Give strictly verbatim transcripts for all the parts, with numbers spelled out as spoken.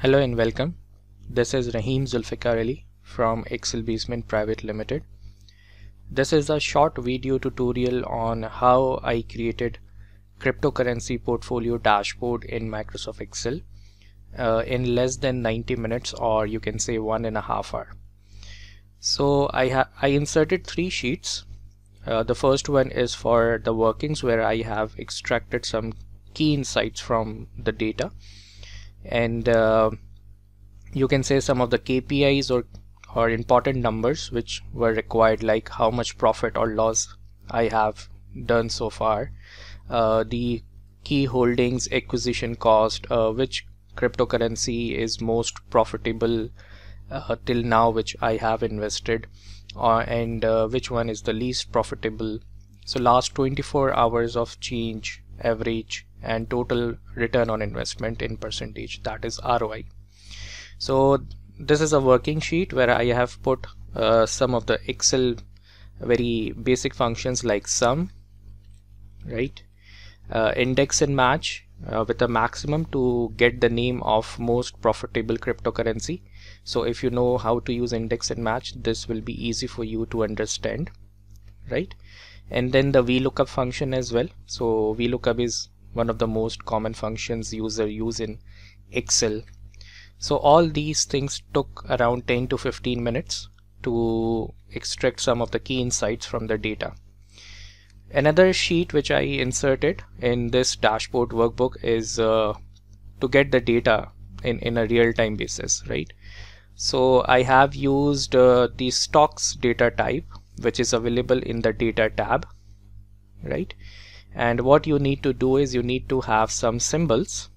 Hello and welcome. This is Rahim Zulfiqar Ali from Excel Basement Private Limited. This is a short video tutorial on how I created cryptocurrency portfolio dashboard in Microsoft Excel uh, in less than ninety minutes, or you can say one and a half hour. So I, ha I inserted three sheets. Uh, the first one is for the workings, where I have extracted some key insights from the data. And uh, you can say some of the K P Is or or important numbers which were required, like how much profit or loss I have done so far, uh, the key holdings, acquisition cost, uh, which cryptocurrency is most profitable uh, till now which I have invested, uh, and uh, which one is the least profitable. So last twenty-four hours of change, average, and total return on investment in percentage, that is R O I. So this is a working sheet where I have put uh, some of the Excel very basic functions like sum, right, uh, index and match uh, with a maximum to get the name of most profitable cryptocurrency. So if you know how to use index and match, this will be easy for you to understand, right? And then the VLOOKUP function as well. So VLOOKUP is one of the most common functions user use in Excel. So all these things took around ten to fifteen minutes to extract some of the key insights from the data. Another sheet which I inserted in this dashboard workbook is uh, to get the data in, in a real-time basis, right? So I have used uh, the stocks data type, which is available in the data tab, right? And what you need to do is you need to have some symbols,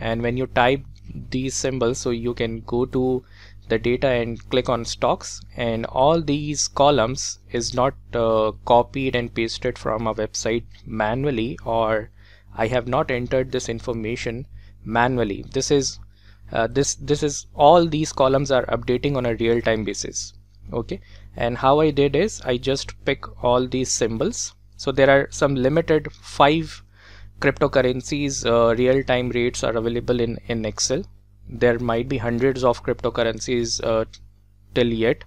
and when you type these symbols, so you can go to the data and click on stocks, and all these columns is not uh, copied and pasted from a website manually, or I have not entered this information manually. This is uh, this this is all these columns are updating on a real-time basis, okay? And how I did is I just pick all these symbols. So there are some limited five cryptocurrencies uh, real-time rates are available in, in Excel. There might be hundreds of cryptocurrencies uh, till yet,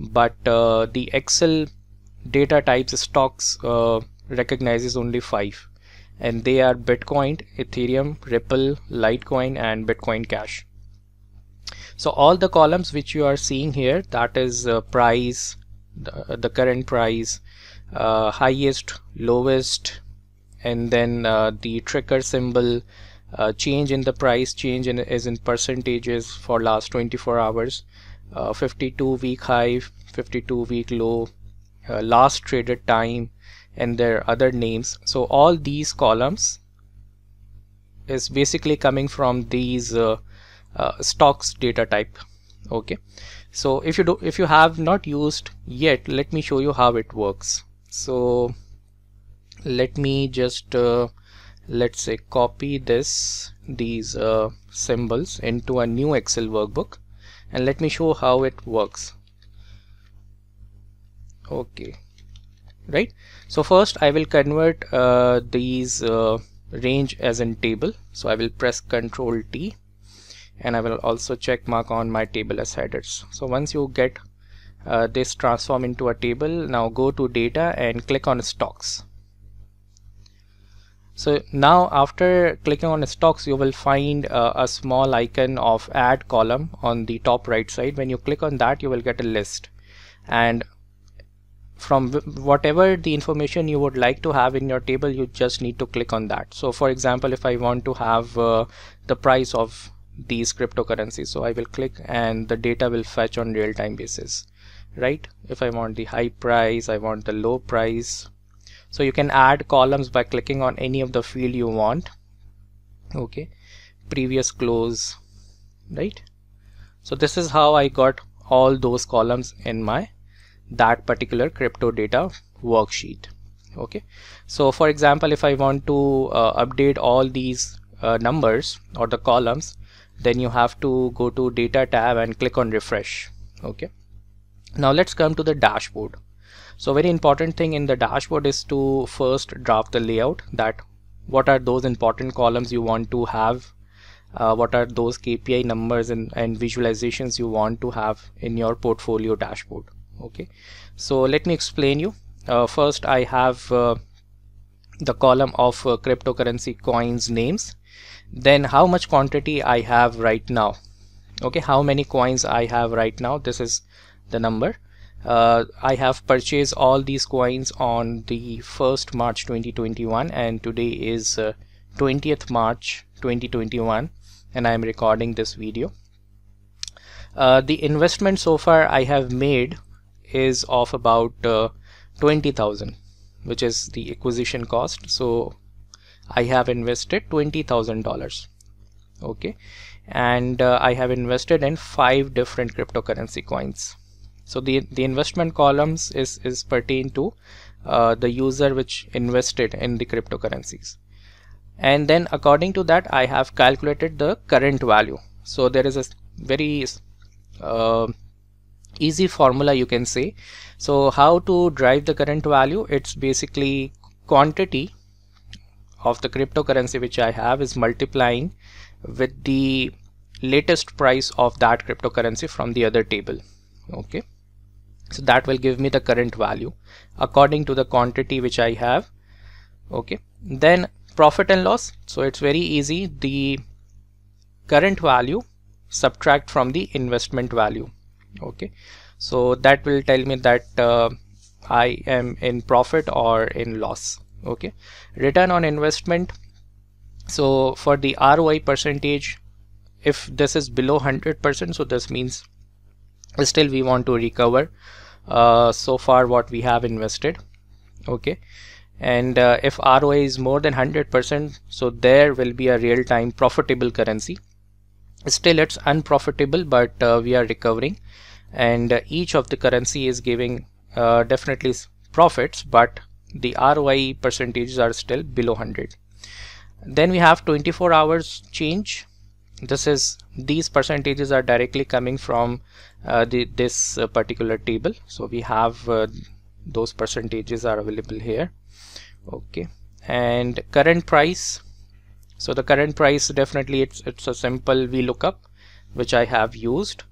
but uh, the Excel data types stocks uh, recognizes only five, and they are Bitcoin, Ethereum, Ripple, Litecoin, and Bitcoin Cash. So all the columns which you are seeing here, that is uh, price, the, the current price, uh, highest, lowest, and then uh, the ticker symbol, uh, change in the price, change in, is in percentages for last twenty-four hours, uh, fifty-two week high, fifty-two week low, uh, last traded time, and their other names. So all these columns is basically coming from these uh, Uh, stocks data type, okay? So if you do if you have not used yet, let me show you how it works. So let me just uh, let's say copy this these uh, symbols into a new Excel workbook, and let me show how it works, okay? Right, so first I will convert uh, these uh, range as in table. So I will press control T, and I will also check mark on my table as headers. So once you get uh, this transform into a table, now go to data and click on stocks. So now after clicking on stocks, you will find uh, a small icon of add column on the top right side. When you click on that, you will get a list, and from whatever the information you would like to have in your table, you just need to click on that. So for example, if I want to have uh, the price of these cryptocurrencies, so I will click and the data will fetch on real-time basis, right? If I want the high price, I want the low price. So you can add columns by clicking on any of the field you want, okay? Previous close, right? So this is how I got all those columns in my that particular crypto data worksheet, okay? So for example, if I want to uh, update all these uh, numbers or the columns, then you have to go to data tab and click on refresh, okay? Now let's come to the dashboard. So very important thing in the dashboard is to first draft the layout, that what are those important columns you want to have uh, what are those K P I numbers and, and visualizations you want to have in your portfolio dashboard. Okay, so let me explain you. Uh, first, I have uh, the column of uh, cryptocurrency coins names, then how much quantity I have right now. Okay, how many coins I have right now, this is the number. Uh, I have purchased all these coins on the first March twenty twenty-one, and today is uh, twentieth March twenty twenty-one, and I am recording this video. Uh, the investment so far I have made is of about uh, twenty thousand, which is the acquisition cost. So I have invested twenty thousand dollars. Okay, and uh, I have invested in five different cryptocurrency coins. So the the investment columns is is pertain to uh, the user which invested in the cryptocurrencies, and then according to that I have calculated the current value. So there is a very uh, easy formula, you can say. So how to drive the current value? It's basically quantity of the cryptocurrency which I have is multiplying with the latest price of that cryptocurrency from the other table. Okay, so that will give me the current value according to the quantity which I have. Okay, then profit and loss. So it's very easy, the current value subtract from the investment value. Okay, so that will tell me that uh, I am in profit or in loss. Okay, return on investment. So for the R O I percentage, if this is below one hundred percent, so this means still we want to recover uh, so far what we have invested. Okay, and uh, if R O I is more than one hundred percent, so there will be a real-time profitable currency. Still it's unprofitable, but uh, we are recovering, and uh, each of the currency is giving uh, definitely profits, but the R O I percentages are still below one hundred. Then we have twenty-four hours change. This is, these percentages are directly coming from uh, the this uh, particular table, so we have uh, those percentages are available here. Okay, and current price. So the current price, definitely it's it's a simple VLOOKUP which I have used.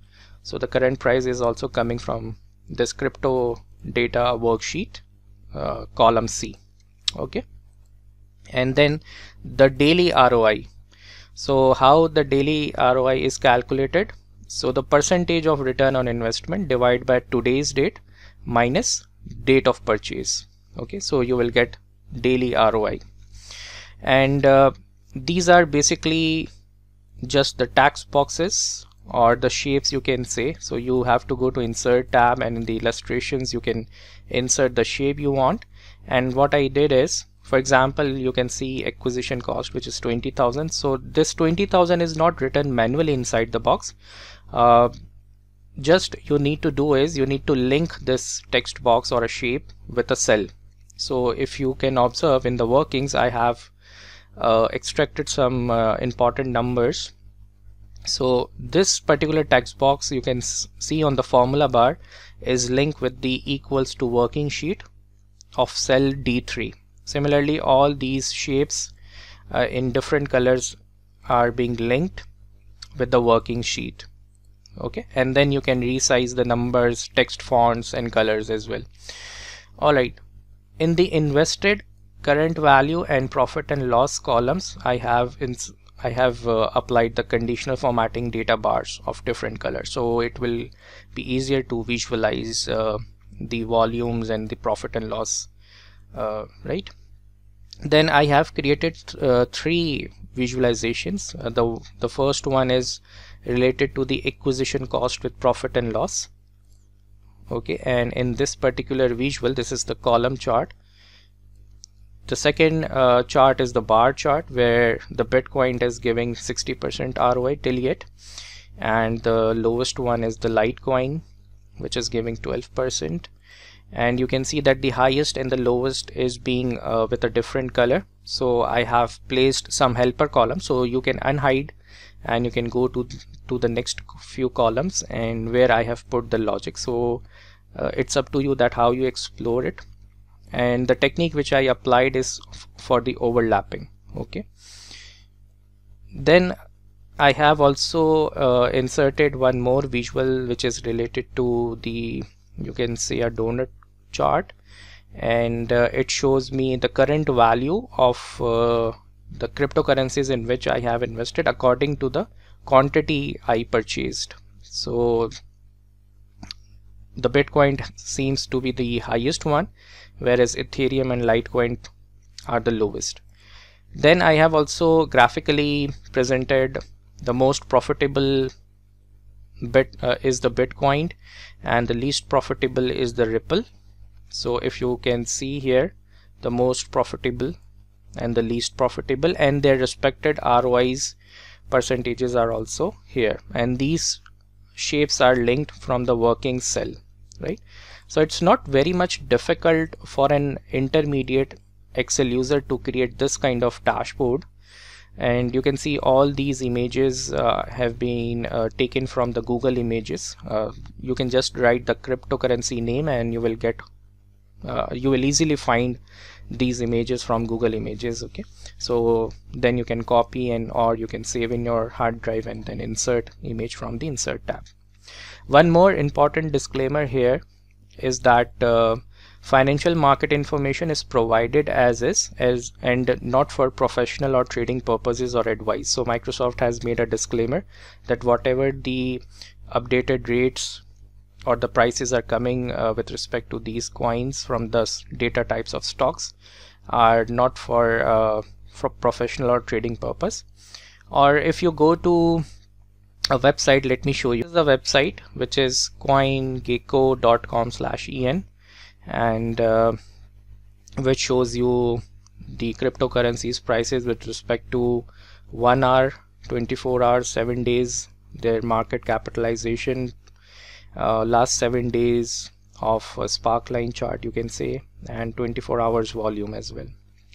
So the current price is also coming from this crypto data worksheet, uh, column C. Okay, and then the daily R O I. So how the daily R O I is calculated? So the percentage of return on investment divided by today's date minus date of purchase. Okay, so you will get daily R O I, and uh, these are basically just the text boxes or the shapes, you can say. So you have to go to insert tab, and in the illustrations you can insert the shape you want. And what I did is, for example, you can see acquisition cost, which is twenty thousand. So this twenty thousand is not written manually inside the box. Uh, just you need to do is you need to link this text box or a shape with a cell. So if you can observe in the workings, I have uh, extracted some uh, important numbers. So this particular text box, you can see on the formula bar, is linked with the equals to working sheet of cell D three. Similarly, all these shapes uh, in different colors are being linked with the working sheet. Okay, and then you can resize the numbers, text fonts and colors as well. All right, in the invested, current value and profit and loss columns, I have in I have uh, applied the conditional formatting data bars of different colors, so it will be easier to visualize uh, the volumes and the profit and loss. Uh, right, then I have created uh, three visualizations. Uh, the the first one is related to the acquisition cost with profit and loss. Okay, and in this particular visual, this is the column chart. The second uh, chart is the bar chart, where the Bitcoin is giving sixty percent R O I till yet, and the lowest one is the Litecoin, which is giving twelve percent. And you can see that the highest and the lowest is being uh, with a different color. So I have placed some helper columns, so you can unhide and you can go to to the next few columns, and where I have put the logic. So uh, it's up to you that how you explore it. And the technique which I applied is for the overlapping. Okay, then I have also uh, inserted one more visual which is related to the, you can say, a donut chart, and uh, it shows me the current value of uh, the cryptocurrencies in which I have invested according to the quantity I purchased. So the Bitcoin seems to be the highest one, whereas Ethereum and Litecoin are the lowest. Then I have also graphically presented the most profitable bit uh, is the Bitcoin, and the least profitable is the Ripple. So if you can see here, the most profitable and the least profitable, and their respected R O Is percentages are also here, and these shapes are linked from the working cell, right? So it's not very much difficult for an intermediate Excel user to create this kind of dashboard, and you can see all these images uh, have been uh, taken from the Google images. Uh, you can just write the cryptocurrency name and you will get uh, you will easily find these images from Google images. Okay, so then you can copy and or you can save in your hard drive and then insert image from the insert tab. One more important disclaimer here is that uh, financial market information is provided as is as and not for professional or trading purposes or advice. So Microsoft has made a disclaimer that whatever the updated rates or the prices are coming uh, with respect to these coins from the data types of stocks are not for, uh, for professional or trading purpose. Or if you go to a website, let me show you. This is the website, which is coingecko dot com slash E N. and uh, which shows you the cryptocurrencies prices with respect to one hour, twenty-four hours, seven days, their market capitalization, uh, last seven days of a spark line chart, you can say, and twenty-four hours volume as well,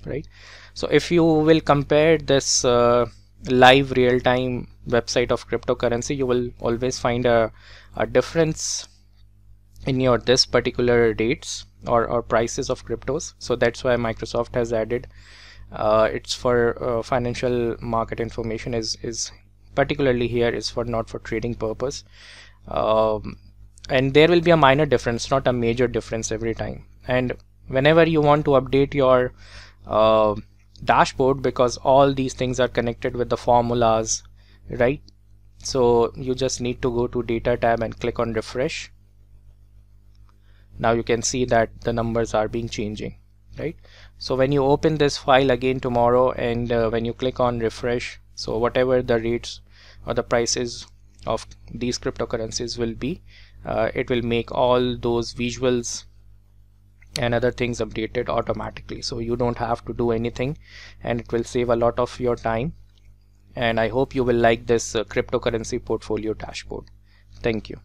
right? So if you will compare this uh, live real-time website of cryptocurrency, you will always find a, a difference in your this particular dates or, or prices of cryptos. So that's why Microsoft has added uh, it's for uh, financial market information is is particularly here is for not for trading purpose, um, and there will be a minor difference, not a major difference every time. And whenever you want to update your uh, dashboard, because all these things are connected with the formulas, right? So you just need to go to data tab and click on refresh. Now you can see that the numbers are being changing, right? So when you open this file again tomorrow and uh, when you click on refresh, so whatever the rates or the prices of these cryptocurrencies will be, uh, it will make all those visuals and other things updated automatically. So you don't have to do anything, and it will save a lot of your time. And I hope you will like this uh, cryptocurrency portfolio dashboard. Thank you.